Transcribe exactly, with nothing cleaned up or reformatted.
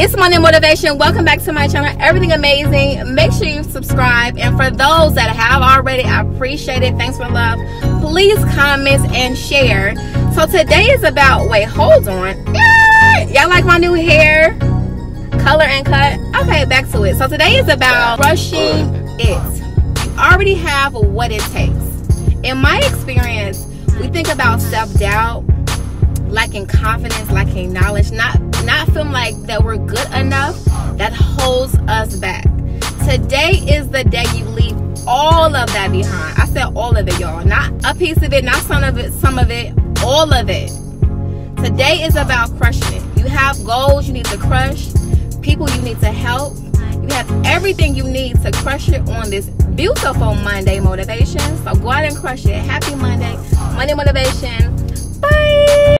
It's Monday Motivation. Welcome back to my channel, Everything Amazing. Make sure you subscribe, and for those that have already, I appreciate it. Thanks for love. Please comment and share. So today is about, wait, hold on, y'all like my new hair color and cut? Okay, back to it. So today is about crushing it. You already have what it takes. In my experience, we think about self-doubt, lacking confidence, lacking knowledge, not not feeling like that we're good enough. That holds us back. Today is the day you leave all of that behind. I said all of it, y'all. Not a piece of it, not some of it, some of it, all of it. Today is about crushing it. You have goals you need to crush, people you need to help. You have everything you need to crush it on this beautiful Monday Motivation. So go out and crush it. Happy Monday. Monday Motivation. Bye.